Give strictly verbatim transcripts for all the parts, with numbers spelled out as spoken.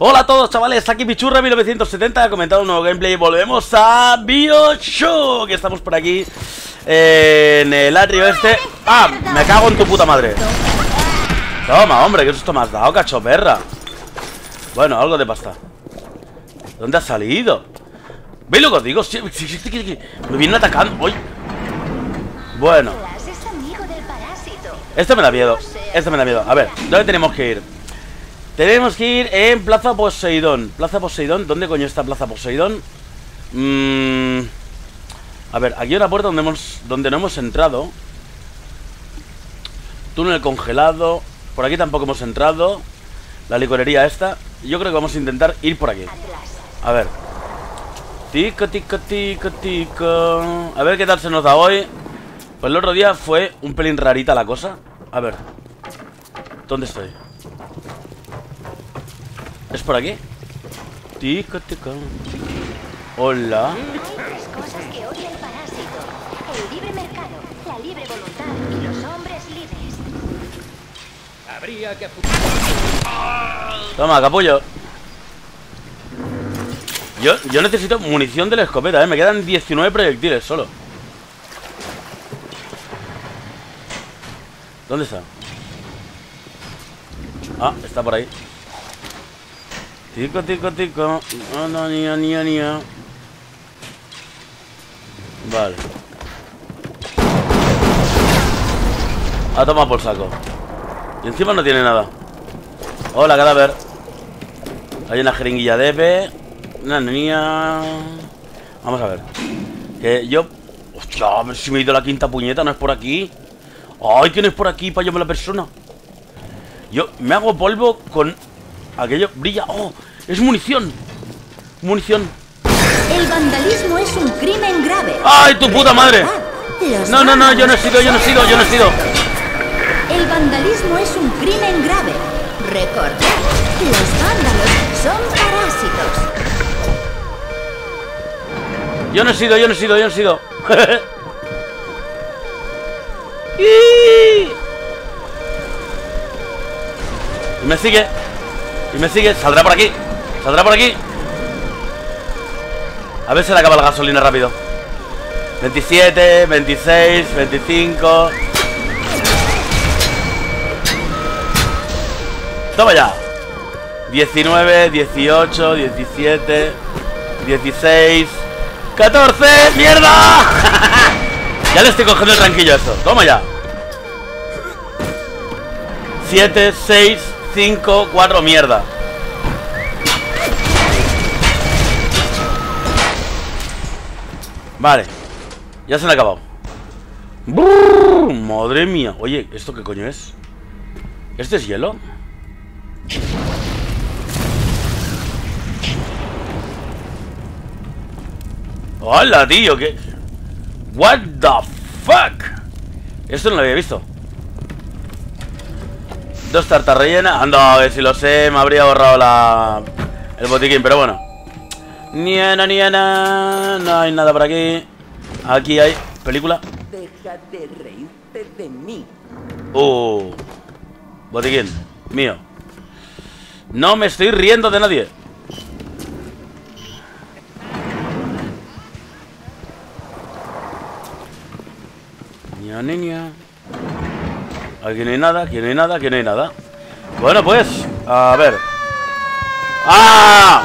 Hola a todos, chavales, aquí Pichurra mil novecientos setenta, ha comentado un nuevo gameplay. Volvemos a Bioshock. Estamos por aquí eh, en el atrio este. Ah, me cago en tu puta madre. Toma, hombre, que susto me has dado, cacho perra. Bueno, algo de pasta. ¿Dónde has salido? ¿Veis lo que os digo? Me vienen atacando. Uy. Bueno, este me da miedo. Este me da miedo, a ver, ¿dónde tenemos que ir? Tenemos que ir en Plaza Poseidón. Plaza Poseidón, ¿dónde coño está Plaza Poseidón? Mm, a ver, aquí hay una puerta donde, hemos, donde no hemos entrado. Túnel congelado. Por aquí tampoco hemos entrado. La licorería esta. Yo creo que vamos a intentar ir por aquí. A ver. Tico, tico, tico, tico. A ver qué tal se nos da hoy. Pues el otro día fue un pelín rarita la cosa. A ver. ¿Dónde estoy? ¿Es por aquí? Tico, tico. Hola. Toma, capullo. Yo, yo necesito munición de la escopeta, ¿eh? Me quedan diecinueve proyectiles solo. ¿Dónde está? Ah, está por ahí. Tico, tico, tico. No, no, ni, ni, ni. Vale. A tomar por saco. Y encima no tiene nada. Hola, cadáver. Hay una jeringuilla de Eve. Una niña. Vamos a ver. Que yo. Hostia, a ver si me he ido la quinta puñeta. No es por aquí. Ay, que no es por aquí para llevarme la persona. Yo me hago polvo con. Aquello brilla. ¡Oh! ¡Es munición! ¡Munición! El vandalismo es un crimen grave. ¡Ay, tu puta madre! No, no, no, yo no he sido, yo no he sido, yo no he sido. El vandalismo es un crimen grave. Recordad, los vándalos son parásitos. Yo no he sido, yo no he sido, yo no he sido. Y me sigue. Y me sigue, saldrá por aquí. Saldrá por aquí. A ver si le acaba la gasolina rápido. veintisiete, veintiséis, veinticinco. Toma ya. diecinueve, dieciocho, diecisiete, dieciséis, catorce. ¡Mierda! Ya le estoy cogiendo el tranquillo a esto. Toma ya. siete, seis, cinco, cuatro, mierda. Vale. Ya se han acabado. Brrr, madre mía. Oye, ¿esto qué coño es? ¿Este es hielo? Hola, tío, ¿qué? What the fuck? Esto no lo había visto. Dos tartas rellenas. Anda, a ver si lo sé. Me habría ahorrado la... el botiquín, pero bueno. Niena, niena. No hay nada por aquí. Aquí hay... película. Deja de reírte de mí. Uh. Botiquín. Mío. No me estoy riendo de nadie. Niña, niña. Aquí no hay nada, aquí no hay nada, aquí no hay nada. Bueno, pues, a ver. ¡Ah!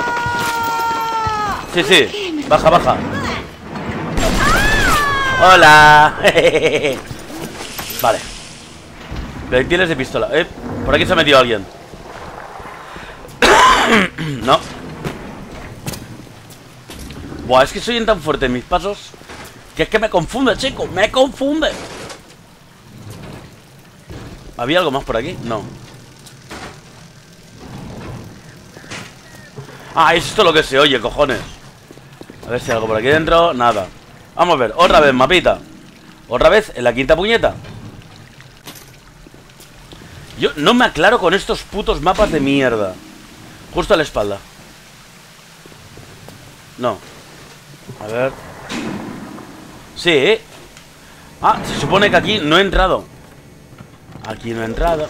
Sí, sí, baja, baja. ¡Hola! Vale. Proyectiles de pistola. Eh, por aquí se ha metido alguien. No. Buah, es que soy tan fuerte en mis pasos que es que me confunde, chico, me confunde. ¿Había algo más por aquí? No. Ah, esto es lo que se oye, cojones. A ver si hay algo por aquí dentro. Nada. Vamos a ver, otra vez, mapita. Otra vez, en la quinta puñeta. Yo no me aclaro con estos putos mapas de mierda. Justo a la espalda. No. A ver. Sí. Ah, se supone que aquí no he entrado. Aquí no he entrado.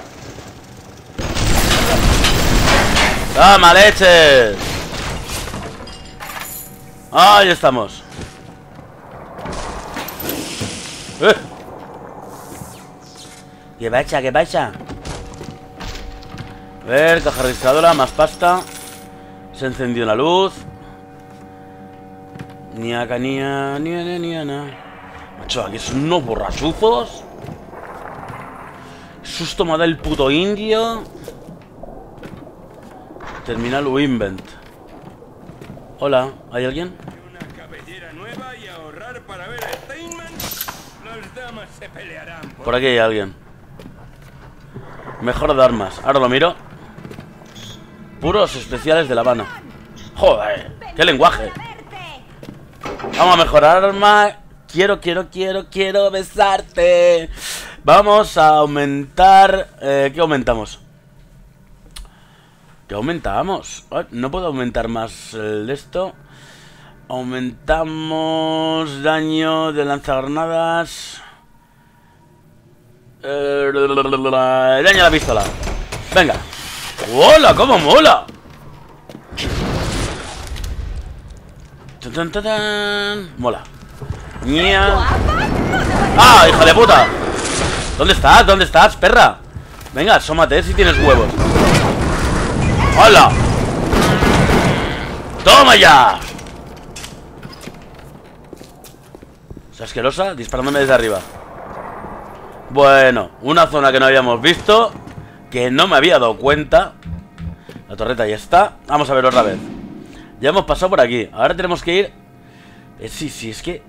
¡Toma, leches! Ahí estamos. ¡Eh! ¿Qué pasa? ¿Qué pasa? A ver, caja registradora, más pasta. Se encendió la luz. Ni acá, ni a, ni a, ni a, na. Macho, aquí son unos borrachuzos. Susto me da el puto indio. Terminal Winvent. Hola, ¿hay alguien? Una cabellera nueva y ahorrar para ver a Steinman. Las damas se pelearán. Por, por aquí hay alguien. Mejor de armas. Ahora lo miro. Puros especiales de La Habana. Joder, qué lenguaje. Vamos a mejorar arma. Quiero, quiero, quiero, quiero besarte. Vamos a aumentar. Eh, ¿Qué aumentamos? ¿Qué aumentamos? No puedo aumentar más el de esto. Aumentamos daño de lanzagranadas. Eh, daño a la pistola. Venga. ¡Hola! ¡Cómo mola! Mola. ¡Nia! ¡Ah, hija de puta! ¿Dónde estás? ¿Dónde estás, perra? Venga, asómate si tienes huevos. ¡Hola! ¡Toma ya! ¿Es asquerosa? Disparándome desde arriba. Bueno, una zona que no habíamos visto, que no me había dado cuenta. La torreta ya está. Vamos a ver otra vez. Ya hemos pasado por aquí. Ahora tenemos que ir... Eh, sí, sí, es que...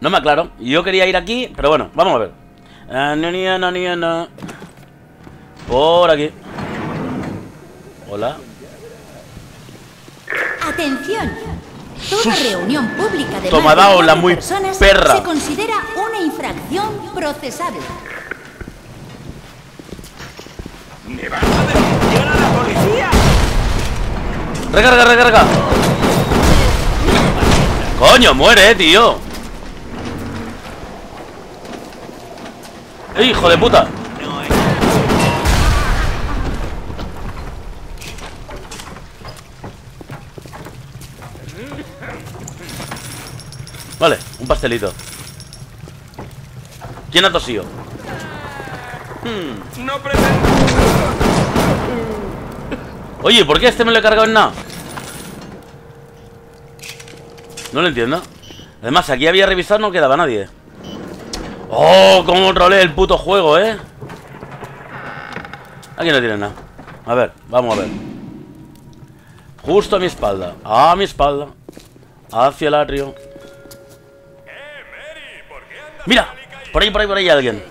No me aclaro. Yo quería ir aquí, pero bueno, vamos a ver. Ah, no, no, no, no, no. Por aquí. Hola. Atención. Toda Sus. reunión pública de Tomadao, la muy personas perra. Se considera una infracción procesable. ¡Me vas a denunciar a la policía! ¡Recarga, recarga! ¡Coño, muere, tío! ¡Hijo de puta! Vale, un pastelito. ¿Quién ha tosido? Hmm. No pretendo. Oye, ¿por qué este me lo he cargado en nada? No lo entiendo. Además, aquí había revisado, no quedaba nadie. ¡Oh! Cómo troleé el puto juego, ¿eh? Aquí no tiene nada. A ver, vamos a ver. Justo a mi espalda. A mi espalda. Hacia el atrio. Mira, por ahí, por ahí, por ahí alguien.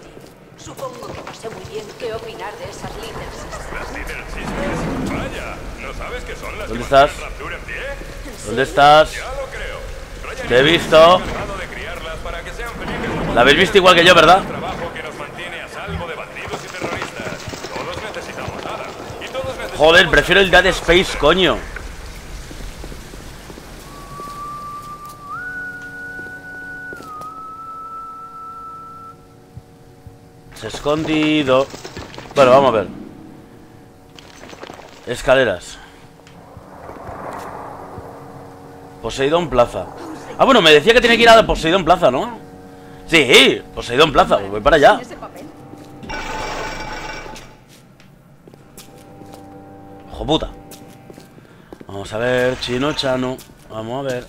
Supongo que no sé muy bien qué opinar de esas Little Sisters. Las Little Sisters, vaya, no sabes que son las ¿Dónde estás? ¿Dónde estás? Te he visto. La habéis visto igual que yo, ¿verdad? Joder, prefiero el Dead Space, coño. Escondido. Bueno, vamos a ver. Escaleras. Poseidón Plaza. Ah, bueno, me decía que tenía que ir a Poseidón Plaza, ¿no? Sí, Poseidón Plaza, pues voy para allá. Ojo puta. Vamos a ver, Chino Chano. Vamos a ver.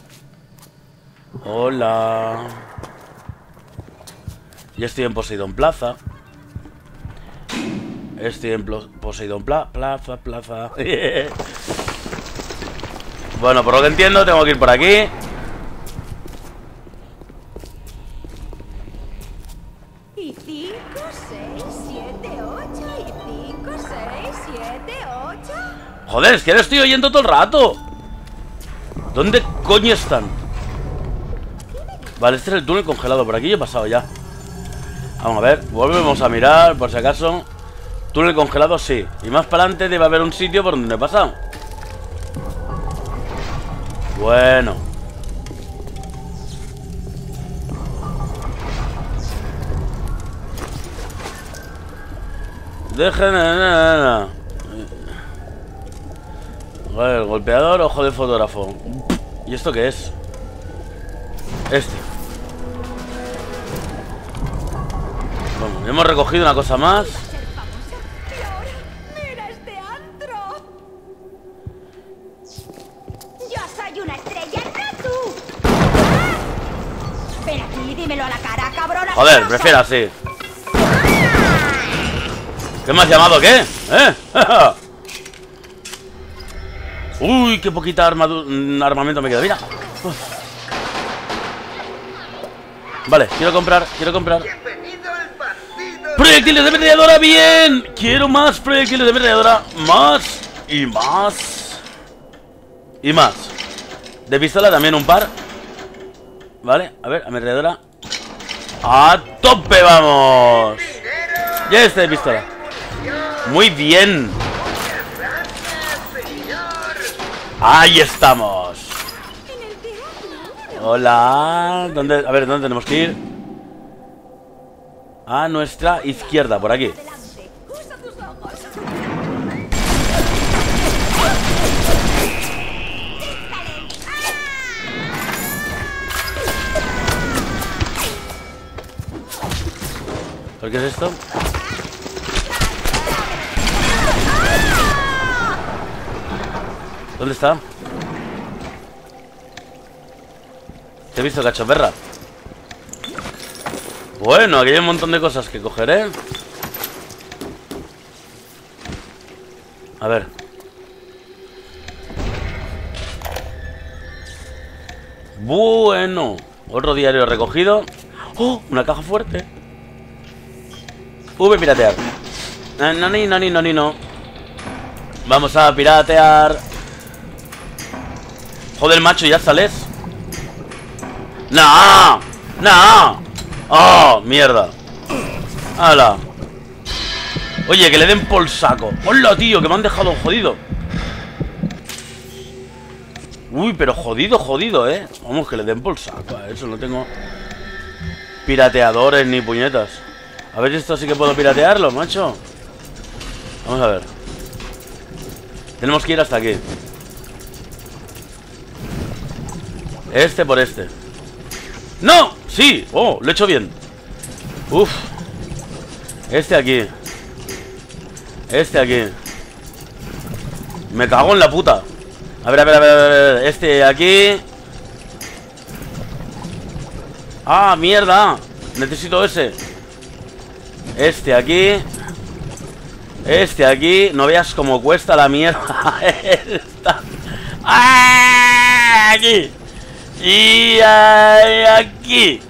Hola. Ya estoy en Poseidón Plaza. Estoy en Poseidón pla Plaza, Plaza. Bueno, por lo que entiendo, tengo que ir por aquí. Y cinco, seis, siete, ocho. Joder, es que lo estoy oyendo todo el rato. ¿Dónde coño están? Vale, este es el túnel congelado. Por aquí yo he pasado ya. Vamos a ver, volvemos a mirar, por si acaso. Túnel congelado, sí. Y más para adelante debe haber un sitio por donde he pasado. Bueno. Dejen... Vale, golpeador, ojo de fotógrafo. ¿Y esto qué es? Este. Bueno, hemos recogido una cosa más. Joder, prefiero así. ¿Qué me has llamado? ¿Qué? ¿Eh? Uy, qué poquita armadura, armamento me queda. Mira. Uf. Vale, quiero comprar, quiero comprar. Proyectiles de metralladora, bien. Quiero más proyectiles de metralladora. Más y más. Y más. De pistola también un par. Vale, a ver, ametralladora. ¡A tope vamos! Ya está de pistola. Muy bien. Ahí estamos. Hola. ¿Dónde? A ver, ¿dónde tenemos que ir? A nuestra izquierda, por aquí. ¿Por qué es esto? ¿Dónde está? Te he visto, cachoperra. Bueno, aquí hay un montón de cosas que coger, ¿eh? A ver. Bueno, otro diario recogido. ¡Oh! Una caja fuerte. V piratear. Eh, no, ni, no, ni, no, ni, no. Vamos a piratear. Joder, macho, ¿ya sales? ¡No! ¡No! ¡Oh, mierda! ¡Hala! Oye, que le den por saco. ¡Hola, tío! Que me han dejado jodido. Uy, pero jodido, jodido, ¿eh? Vamos, que le den por saco. Eso no tengo pirateadores ni puñetas. A ver, esto sí que puedo piratearlo, macho. Vamos a ver. Tenemos que ir hasta aquí. Este por este. ¡No! ¡Sí! ¡Oh! Lo he hecho bien. Uf. Este aquí. Este aquí. Me cago en la puta. A ver, a ver, a ver, a ver. Este aquí. ¡Ah, mierda! Necesito ese. Este aquí. Este aquí. No veas cómo cuesta la mierda. Esta. ¡Ah! Aquí. Y aquí.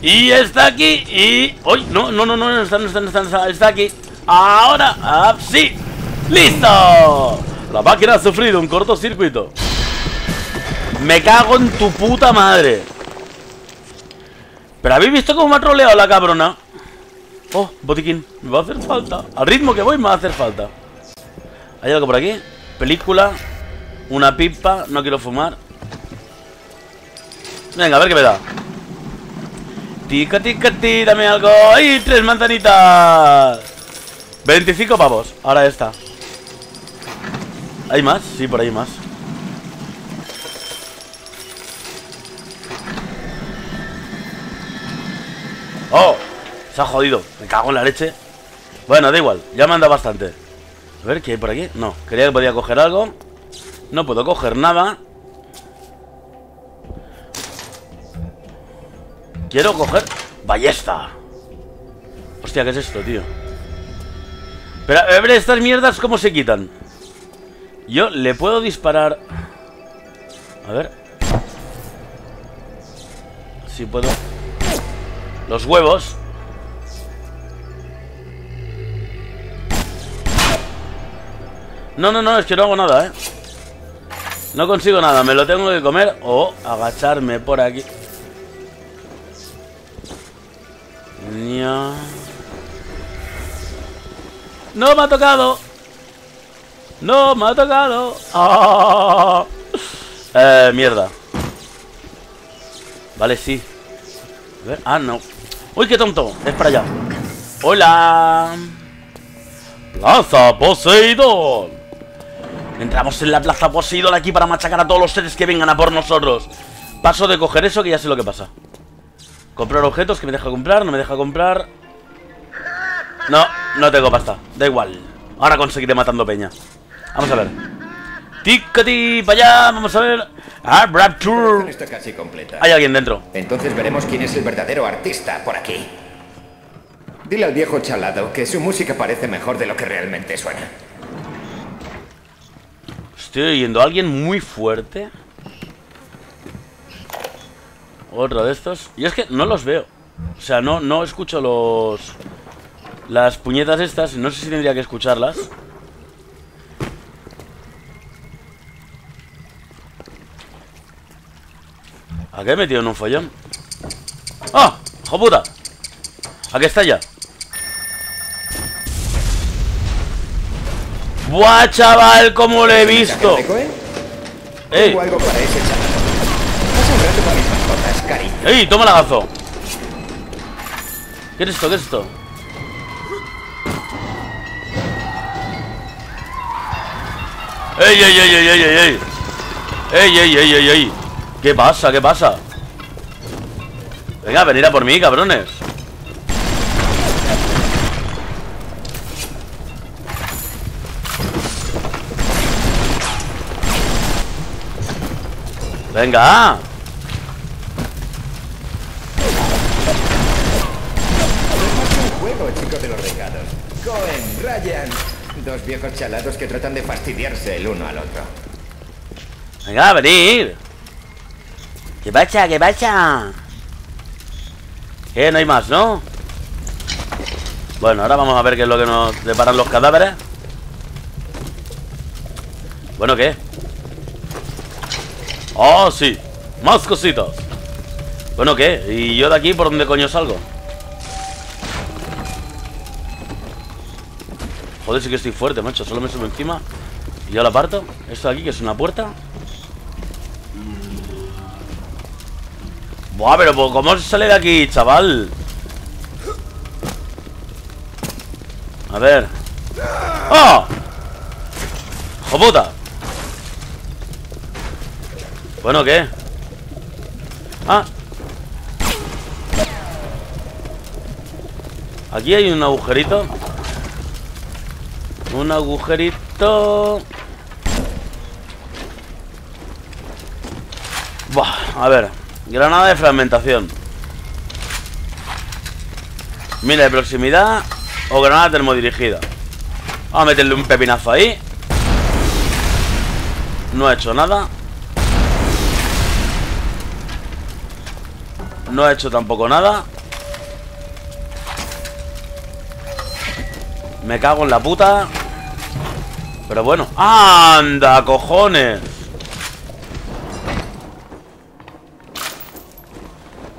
Y está aquí. Y... ¡Uy! No, no, no, no, está, no, está, no, está, no está, está aquí. Ahora, ah, sí. ¡Listo! La máquina ha sufrido un cortocircuito. Me cago en tu puta madre. Pero habéis visto cómo me ha troleado la cabrona. Oh, botiquín. Me va a hacer falta. Al ritmo que voy me va a hacer falta. ¿Hay algo por aquí? Película. Una pipa. No quiero fumar. Venga, a ver qué me da. Tica, tica, tica, dame algo. ¡Ay, tres manzanitas! veinticinco pavos. Ahora esta. ¿Hay más? Sí, por ahí más. ¡Oh! Se ha jodido. Me cago en la leche. Bueno, da igual. Ya me han dado bastante. A ver, ¿qué hay por aquí? No. Quería que podía coger algo. No puedo coger nada. Quiero coger ballesta. Hostia, ¿qué es esto, tío? Pero a ver, estas mierdas, ¿cómo se quitan? Yo le puedo disparar. A ver. Si puedo. Los huevos. No, no, no, es que no hago nada, eh. No consigo nada, me lo tengo que comer. O agacharme por aquí. No me ha tocado. No me ha tocado. ¡Oh! Eh, mierda. Vale, sí. A ver, ah, no. Uy, qué tonto. Es para allá. Hola. Plaza Poseidón. Entramos en la Plaza Poseidón aquí para machacar a todos los seres que vengan a por nosotros. Paso de coger eso que ya sé lo que pasa. Comprar objetos, que me deja comprar, no me deja comprar. No, no tengo pasta, da igual. Ahora conseguiré matando peña. Vamos a ver. Ticati, para allá, vamos a ver. Ah, Brad Tour. Está casi completa. Hay alguien dentro. Entonces veremos quién es el verdadero artista por aquí. Dile al viejo chalado que su música parece mejor de lo que realmente suena. Estoy oyendo a alguien muy fuerte. Otro de estos. Y es que no los veo. O sea, no, no escucho los... Las puñetas estas. No sé si tendría que escucharlas. ¿A qué he metido en un follón? ¡Ah! ¡Hijo puta! Aquí está ya. ¡Buah, chaval! ¿Cómo lo he visto? ¡Ey! ¡Ey! ¡Toma el agazo! ¿Qué es esto? ¿Qué es esto? ¡Ey, ey, ey, ey, ey, ey! ¡Ey, ey, ey, ey, ey! ¿Qué pasa? ¿Qué pasa? Venga, venid a por mí, cabrones. Venga. Cohen, Ryan, dos viejos chalados que tratan de fastidiarse el uno al otro. Venga, venid. Que bacha, que bacha. Eh, no hay más, ¿no? Bueno, ahora vamos a ver qué es lo que nos deparan los cadáveres. Bueno, ¿qué? Oh, sí. Más cositas. Bueno, ¿qué? ¿Y yo de aquí por dónde coño salgo? Joder, sí que estoy fuerte, macho. Solo me subo encima y ya la parto. Esto de aquí, que es una puerta. Buah, pero ¿cómo se sale de aquí, chaval? A ver. ¡Oh! ¡Joputa! Bueno, ¿qué? Ah. Aquí hay un agujerito. Un agujerito. Buah, a ver. Granada de fragmentación. Mira de proximidad. O granada termodirigida. Vamos a meterle un pepinazo ahí. No ha hecho nada. No ha hecho tampoco nada. Me cago en la puta. Pero bueno. ¡Anda, cojones!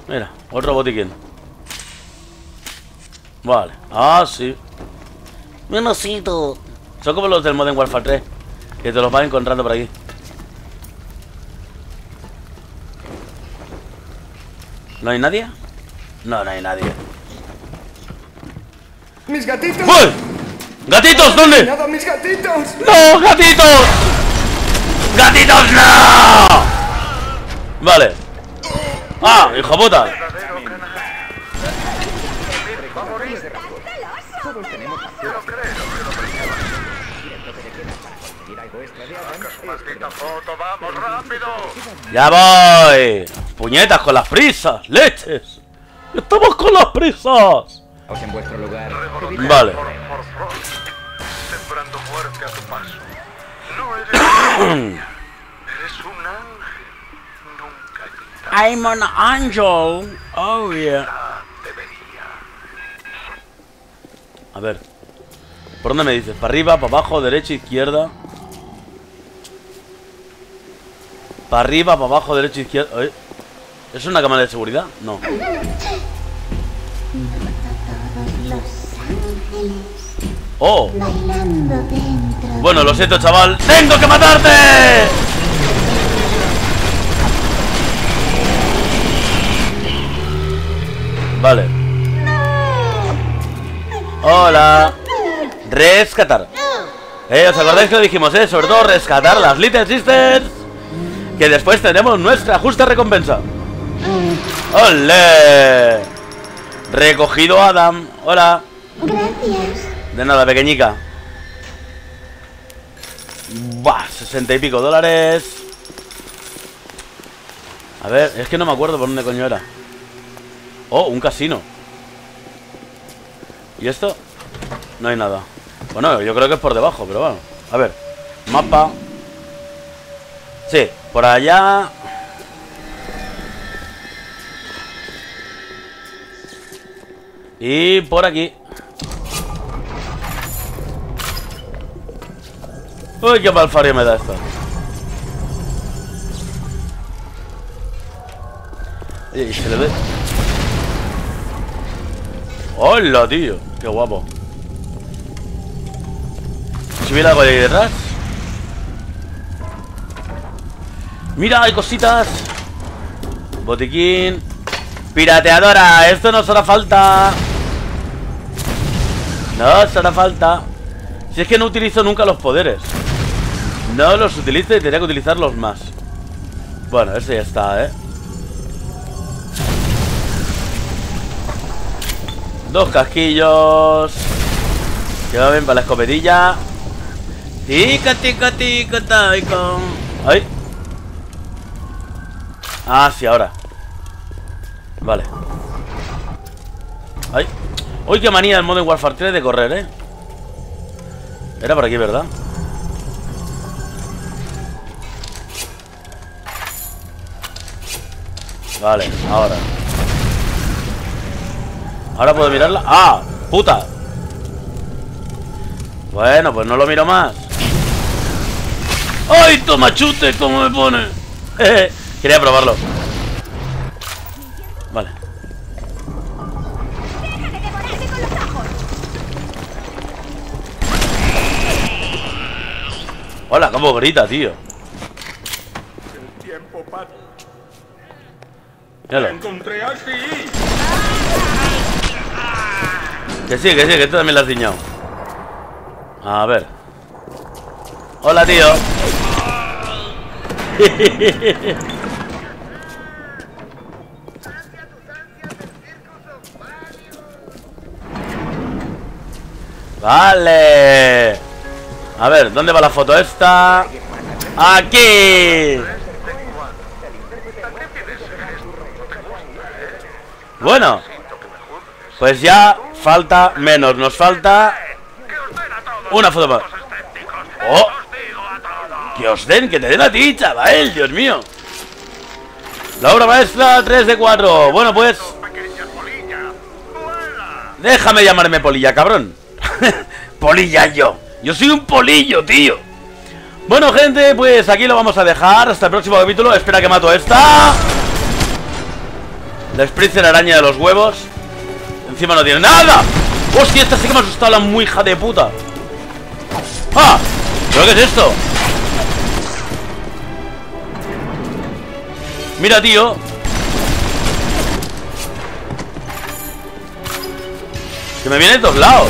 Mira, otro botiquín. Vale. Ah, sí. Un osito. Son como los del Modern Warfare tres, que te los vas encontrando por aquí. ¿No hay nadie? No, no hay nadie. ¡Mis gatitos! ¡Voy! ¡Gatitos! ¿Dónde? ¡No, mis gatitos! ¡No, gatitos! ¡Gatitos, no! Vale. ¡Ah, hijo puta! ¡Ya voy! ¡Puñetas con las prisas! ¡Leches! ¡Estamos con las prisas! En vuestro lugar. Vale. Sembrando muerte a tu paso. No eres una... Eres un ángel. Nunca gritarás. I'm an angel. Oh, yeah. A ver. ¿Por dónde me dices? ¿Para arriba, para abajo, derecha, izquierda? ¿Para arriba, para abajo, derecha, izquierda? ¿Eh? ¿Es una cámara de seguridad? No. Oh. Bueno, lo siento, chaval. ¡Tengo que matarte! Vale. Hola. Rescatar. Eh, ¿os acordáis que lo dijimos, eh? Sobre todo rescatar las Little Sisters, que después tenemos nuestra justa recompensa. ¡Ole! Recogido Adam. Hola. Gracias. De nada, pequeñica. Buah, sesenta y pico dólares. A ver, es que no me acuerdo por dónde coño era. Oh, un casino. ¿Y esto? No hay nada. Bueno, yo creo que es por debajo, pero bueno. A ver, mapa. Sí, por allá. Y por aquí. Uy, qué malfario me da esto. Oye, se le ve. ¡Hola, tío! ¡Qué guapo! ¿Subir algo de ahí detrás? ¡Mira, hay cositas! Botiquín. ¡Pirateadora! ¡Esto nos hará falta! ¡Nos hará falta! Si es que no utilizo nunca los poderes. No los utilizo y tendría que utilizarlos más. Bueno, ese ya está, ¿eh? Dos casquillos. Queda bien para la escopetilla. Tica, tica, tica, taicon. Ay. Ah, sí, ahora. Vale. Ay. Uy, qué manía el Modern Warfare tres de correr, ¿eh? Era por aquí, ¿verdad? Vale, ahora. Ahora puedo mirarla. ¡Ah! ¡Puta! Bueno, pues no lo miro más. ¡Ay, toma chute! ¿Cómo me pone? Quería probarlo. Vale. Hola, cómo grita, tío. El tiempo pasa. Míralo. Encontré así. Que sí, que sí, que tú también la has diñado. A ver. Hola, tío. Vale. A ver, ¿dónde va la foto esta? ¡Aquí! Bueno. Pues ya... Falta menos, nos falta una foto más. Oh, que os den, que te den a ti, chaval, Dios mío. La obra maestra tres de cuatro. Bueno, pues déjame llamarme polilla, cabrón. Polilla yo. Yo soy un polillo, tío. Bueno, gente, pues aquí lo vamos a dejar. Hasta el próximo capítulo. Espera que mato esta. La Spritzer araña de los huevos. Encima no tiene nada. Hostia, esta sí que me ha asustado, la muy hija de puta. ¡Ah! ¿Pero qué es esto? Mira, tío. Que me viene de todos lados.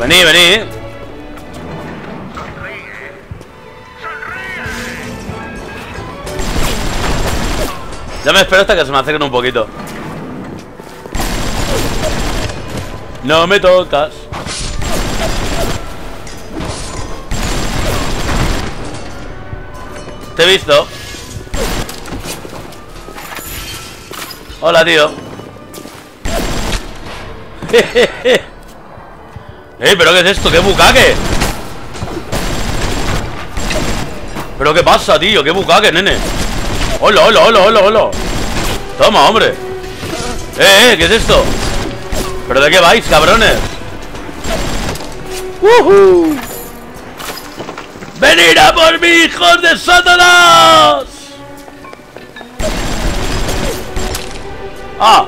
Vení, vení. Ya me espero hasta que se me acerquen un poquito. No me tocas. Te he visto. Hola, tío. Eh, pero ¿qué es esto? ¡Qué bucaque! ¿Pero qué pasa, tío? ¡Qué bucaque, nene! ¡Hola, hola, hola, hola, hola! Toma, hombre. Eh, eh, ¿qué es esto? ¿Pero de qué vais, cabrones? ¡Woohoo! ¡Venid a por mí, hijos de Satanás! ¡Ah!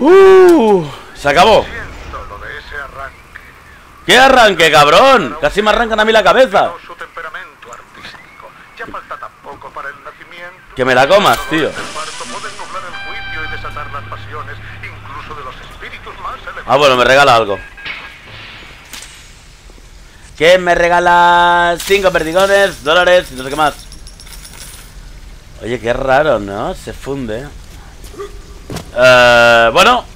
¡Uh! ¡Se acabó! ¡Qué arranque, cabrón! ¡Casi me arrancan a mí la cabeza! Que me la comas, tío. Ah, bueno, me regala algo. Que me regala cinco perdigones, dólares y no sé qué más. Oye, qué raro, ¿no? Se funde. Uh, bueno,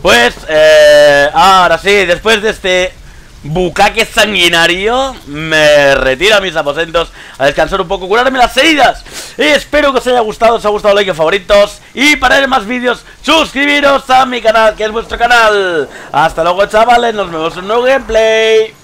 pues eh, ahora sí, después de este bucaque sanguinario, me retiro a mis aposentos a descansar un poco, curarme las heridas. Y espero que os haya gustado, os ha gustado, like, favoritos. Y para ver más vídeos, suscribiros a mi canal, que es vuestro canal. Hasta luego, chavales, nos vemos en un nuevo gameplay.